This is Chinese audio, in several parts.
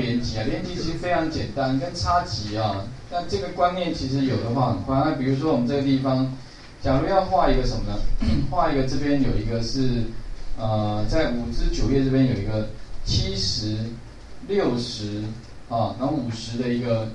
连级啊，连级其实非常简单，跟差级啊，但这个观念其实有的话很宽。那比如说我们这个地方，假如要画一个什么呢？画一个这边有一个是在五至九页这边有一个70、60啊，然后50的一个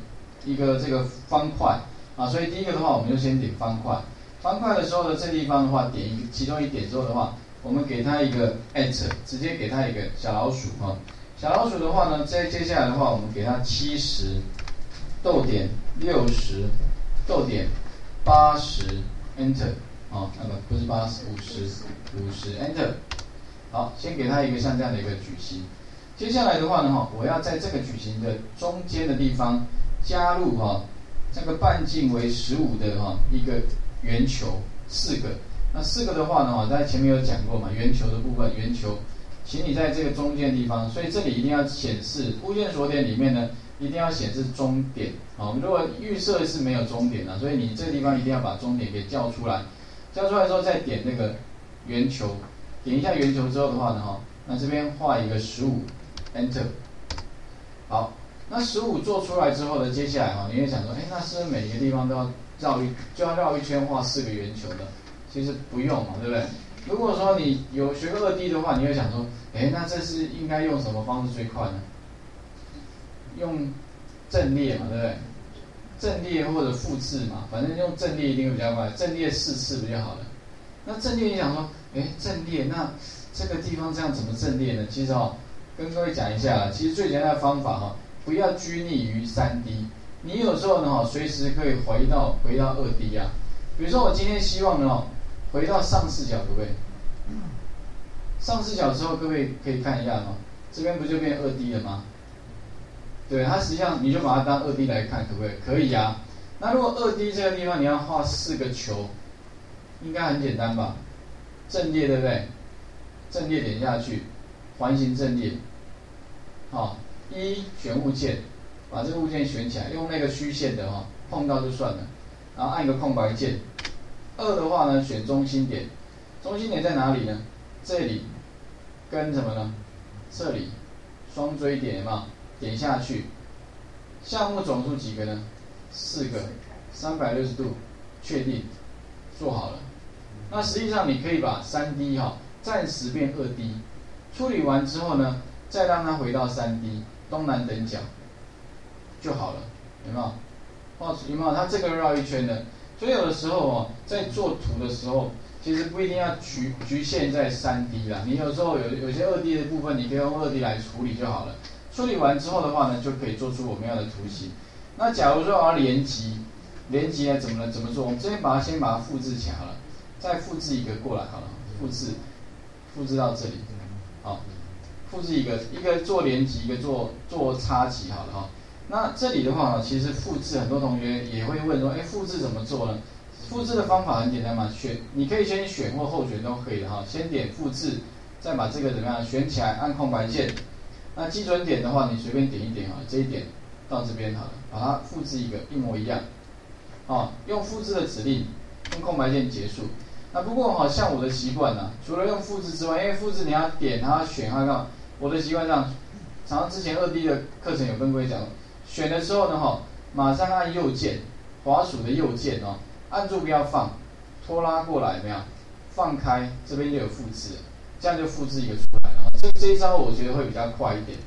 这个方块啊，所以第一个的话我们就先点方块。方块的时候呢，这地方的话点其中一点之后的话，我们给它一个 enter， 直接给它一个小老鼠啊。小老鼠的话呢，接下来的话，我们给它70、60、80 enter 啊，那么不是80 50 enter， 好，先给它一个像这样的一个矩形。接下来的话呢，哈，我要在这个矩形的中间的地方加入哈，这个半径为15的哈一个圆球4个。那4个的话呢，在前面有讲过嘛，圆球的部分，圆球。请你在这个中间的地方，所以这里一定要显示物件所点里面呢，一定要显示终点。好，我们如果预设是没有终点的，所以你这个地方一定要把终点给叫出来。叫出来之后再点那个圆球，点一下圆球之后的话呢，哈，那这边画一个15，enter。好，那15做出来之后呢，接下来哈，你会想说，哎，那是不是每一个地方都要绕一圈画4个圆球呢？其实不用嘛，对不对？如果说你有学过2D 的话，你会想说，哎，那这是应该用什么方式最快呢？用阵列嘛，对不对？阵列或者复制嘛，反正用阵列一定会比较快。阵列4次不就好了？那阵列你想说，哎，阵列那这个地方这样怎么阵列呢？其实哦，跟各位讲一下，其实最简单的方法哈，不要拘泥于3D， 你有时候呢哈，随时可以回到2D 啊。比如说我今天希望呢。回到上视角，各位，上视角之后，各位可以看一下哦，这边不就变2D 了吗？对，它实际上你就把它当2D 来看，可不可以？可以啊。那如果2D 这个地方你要画4个球，应该很简单吧？阵列对不对？阵列点下去，环形阵列，好，选物件，把这个物件选起来，用那个虚线的哦，碰到就算了，然后按一个空白键。2的话呢，选中心点，中心点在哪里呢？这里，跟什么呢？这里，双锥点嘛，点下去。项目总数几个呢？4个，360度，确定，做好了。那实际上你可以把3D 哈，暂时变2D， 处理完之后呢，再让它回到3D， 东南等角，就好了，有没有？哦，有没有？它这个绕一圈的。所以有的时候哦，在做图的时候，其实不一定要局限在3D 啦。你有时候有些2D 的部分，你可以用2D 来处理就好了。处理完之后的话呢，就可以做出我们要的图形。那假如说要连级啊，怎么做？我们这边先把它复制起来好了，再复制一个过来好了，复制到这里，好，复制一个做连级，一个做差级好了哈。那这里的话，其实复制很多同学也会问说，哎，复制怎么做呢？复制的方法很简单嘛，你可以先选或后选都可以的哈。先点复制，再把这个怎么样选起来，按空白键。那基准点的话，你随便点一点啊，这一点到这边好了，把它复制一个一模一样。哦，用复制的指令，用空白键结束。那不过哈，像我的习惯呢，除了用复制之外，因为复制你要点它选它干嘛？我的习惯上，常常之前2D 的课程有跟各位讲。选的时候呢，哈，马上按右键，滑鼠的右键哦，按住不要放，拖拉过来，没有？放开，这边就有复制了，这样就复制一个出来了。这一招我觉得会比较快一点。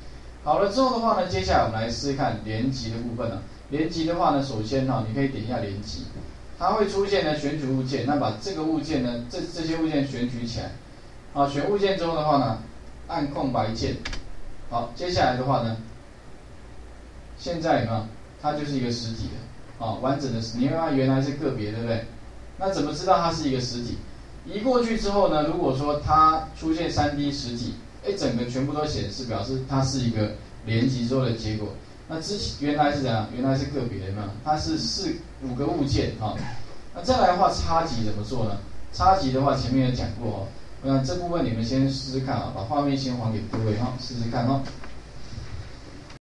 好了之后的话呢，接下来我们来试试看连级的部分啊。连级的话呢，首先哈，你可以点一下连级，它会出现呢选取物件，那把这个物件呢，这些物件选取起来。好，选物件之后的话呢，按空白键。好，接下来的话呢。现在有没有？它就是一个实体的，啊、哦，完整的。你因为它原来是个别，对不对？那怎么知道它是一个实体？移过去之后呢，如果说它出现3D 实体，哎，整个全部都显示，表示它是一个连级之后的结果。那原来是怎样？原来是个别，有没有？它是4、5个物件，哈、哦。那再来的话，差级怎么做呢？差级的话，前面也讲过哦。我想这部分你们先试试看啊，把画面先还给各位哈、哦，试试看哈、哦。